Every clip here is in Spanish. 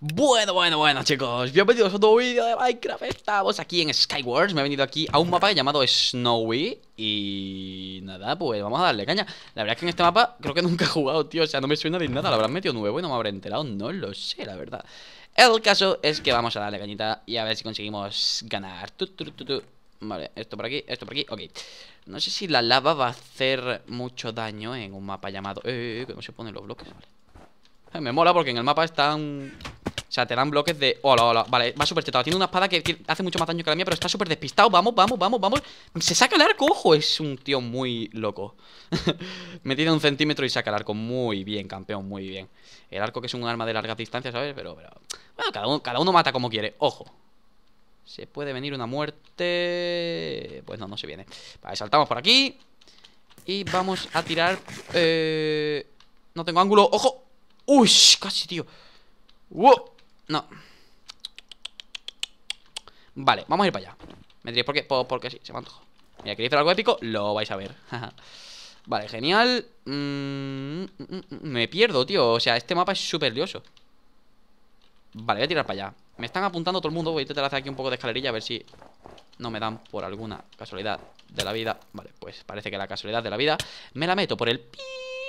Bueno, chicos, bienvenidos a otro vídeo de Minecraft. Estamos aquí en Skywars. Me he venido aquí a un mapa llamado Snowy y nada, pues vamos a darle caña. La verdad es que en este mapa creo que nunca he jugado, tío. O sea, no me suena de nada, lo habrán metido nuevo y no me habré enterado, no lo sé, la verdad. El caso es que vamos a darle cañita y a ver si conseguimos ganar. Vale, esto por aquí, esto por aquí, ok. No sé si la lava va a hacer mucho daño en un mapa llamado... ¿cómo se ponen los bloques? Vale. Me mola porque en el mapa están... O sea, te dan bloques de... Hola, vale, va súper chetado. Tiene una espada que hace mucho más daño que la mía, pero está súper despistado. Vamos. Se saca el arco, ojo. Es un tío muy loco. Me tira 1 centímetro y saca el arco. Muy bien, campeón, muy bien. El arco que es un arma de largas distancias, ¿sabes? Pero... Bueno, cada uno mata como quiere, ojo. ¿Se puede venir una muerte? Pues no se viene. Vale, saltamos por aquí y vamos a tirar... No tengo ángulo, ojo. Uy, casi, tío. Wow. No. Vale, vamos a ir para allá. Me diréis por qué, porque sí, se me antoja. Mira, ¿queréis hacer algo épico? Lo vais a ver. Vale, genial. Me pierdo, tío. O sea, este mapa es súper lioso. Vale, voy a tirar para allá. Me están apuntando todo el mundo. Voy a intentar hacer aquí un poco de escalerilla, a ver si no me dan por alguna casualidad de la vida. Vale, pues parece que la casualidad de la vida me la meto por el pi.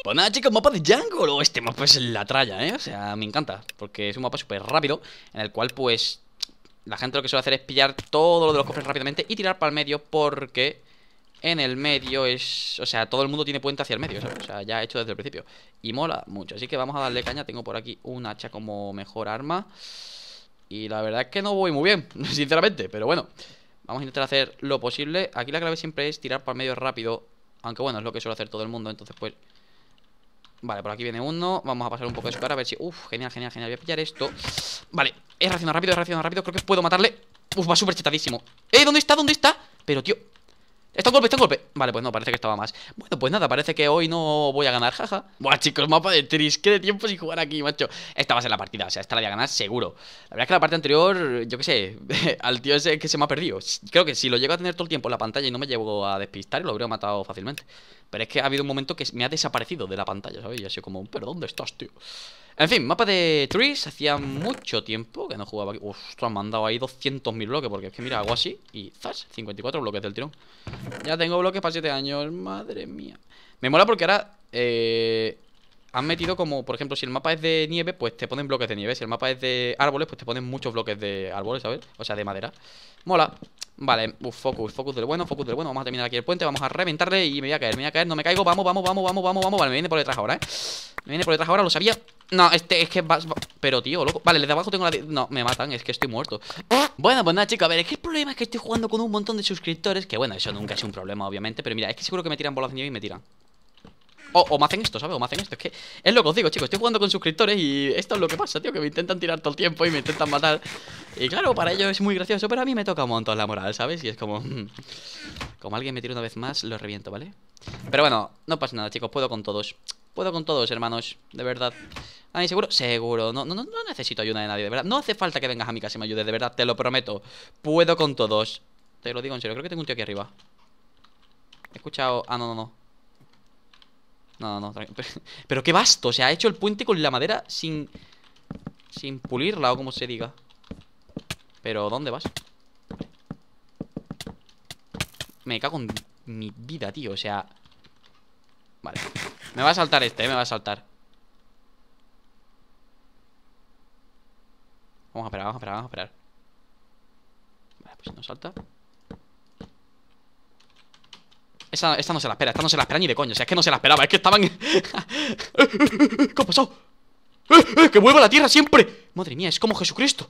Pues nada, chicos, mapa de Django. Este mapa es la tralla, ¿eh? O sea, me encanta, porque es un mapa súper rápido, en el cual, pues, la gente lo que suele hacer es pillar todo lo de los cofres rápidamente y tirar para el medio, porque en el medio es... O sea, todo el mundo tiene puente hacia el medio, ¿sabes? O sea, ya hecho desde el principio y mola mucho, así que vamos a darle caña. Tengo por aquí un hacha como mejor arma y la verdad es que no voy muy bien, sinceramente, pero bueno, vamos a intentar hacer lo posible. Aquí la clave siempre es tirar para el medio rápido, aunque bueno, es lo que suele hacer todo el mundo, entonces pues... Vale, por aquí viene uno. Vamos a pasar un poco de su cara, a ver si... Uf, genial. Voy a pillar esto. Vale, he reaccionado rápido, Creo que puedo matarle. Uf, va súper chetadísimo. ¿Dónde está? Pero, tío, Está un golpe. Vale, pues no, parece que estaba más. Bueno, pues nada, parece que hoy no voy a ganar, jaja. Buah, chicos, mapa de Tris. Qué de tiempo sin jugar aquí, macho. Esta va a ser la partida, o sea, esta la voy a ganar seguro. La verdad es que la parte anterior, yo qué sé, al tío ese que se me ha perdido. Creo que si lo llego a tener todo el tiempo en la pantalla y no me llevo a despistar, lo habría matado fácilmente. Pero es que ha habido un momento que me ha desaparecido de la pantalla, ¿sabes? Y ha sido como, ¿pero dónde estás, tío? En fin, mapa de Tris. Hacía mucho tiempo que no jugaba aquí. Ostras, me han dado ahí 200.000 bloques. Porque es que mira, hago así y ¡zas! 54 bloques del tirón. Ya tengo bloques para 7 años. Madre mía. Me mola porque ahora han metido como, por ejemplo, si el mapa es de nieve, pues te ponen bloques de nieve. Si el mapa es de árboles, pues te ponen muchos bloques de árboles, ¿sabes? O sea, de madera. Mola. Vale, focus del bueno. Vamos a terminar aquí el puente, vamos a reventarle y me voy a caer, no me caigo, vamos. Vale, me viene por detrás ahora, ¿eh? Lo sabía. No, este es que va... Pero, tío, loco. Vale, desde abajo tengo la... No, me matan, es que estoy muerto. Bueno, pues nada, chicos, a ver, es que el problema es que estoy jugando con un montón de suscriptores. Que bueno, eso nunca es un problema, obviamente. Pero mira, es que seguro que me tiran bolas de nieve y me tiran. O me hacen esto, ¿sabes? Es que es lo que os digo, chicos. Estoy jugando con suscriptores y esto es lo que pasa, tío. Que me intentan tirar todo el tiempo y me intentan matar. Y claro, para ellos es muy gracioso, pero a mí me toca un montón la moral, ¿sabes? Y es como... Como alguien me tira una vez más, lo reviento, ¿vale? Pero bueno, no pasa nada, chicos. Puedo con todos. Puedo con todos, hermanos. De verdad. Ahí seguro. Seguro. No necesito ayuda de nadie, de verdad. No hace falta que vengas a mi casa y me ayudes, de verdad. Te lo prometo. Puedo con todos. Te lo digo en serio. Creo que tengo un tío aquí arriba. He escuchado... Ah, no, tranquilo. Pero qué vasto, o sea, ha hecho el puente con la madera sin pulirla o como se diga. Pero, ¿dónde vas? Me cago en mi vida, tío, o sea. Vale, me va a saltar este, me va a saltar. Vamos a esperar. Vale, pues si no salta. Esta no se la espera, ni de coño. O sea, es que no se la esperaba, es que estaban... ¿Qué ha pasado? ¡Que vuelva a la tierra siempre! Madre mía, es como Jesucristo.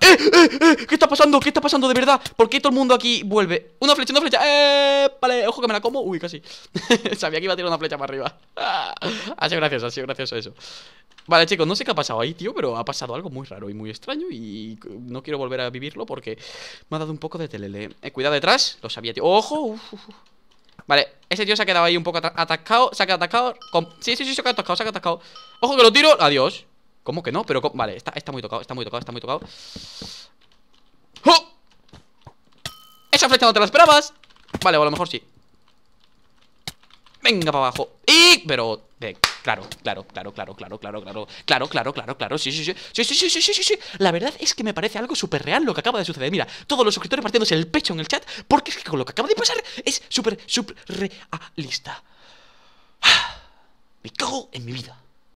¿Qué está pasando? De verdad? ¿Por qué todo el mundo aquí vuelve? ¡Una flecha! Vale, ojo que me la como. Uy, casi. Sabía que iba a tirar una flecha para arriba. Ha sido gracioso eso. Vale, chicos, no sé qué ha pasado ahí, tío, pero ha pasado algo muy raro y muy extraño y no quiero volver a vivirlo porque me ha dado un poco de telele. Cuidado detrás, lo sabía, tío. ¡Ojo! Vale, ese tío se ha quedado ahí un poco atascado, se ha quedado atascado. ¡Ojo que lo tiro! ¡Adiós! ¿Cómo que no? Pero, vale, está muy tocado. ¡Oh! ¡Esa flecha no te la esperabas! Vale, o a lo mejor sí. Venga para abajo. ¡Y! Pero... Claro, sí. La verdad es que me parece algo súper real lo que acaba de suceder. Mira, todos los suscriptores partiéndose el pecho en el chat, porque es que con lo que acaba de pasar es súper, súper realista. Me cago en mi vida.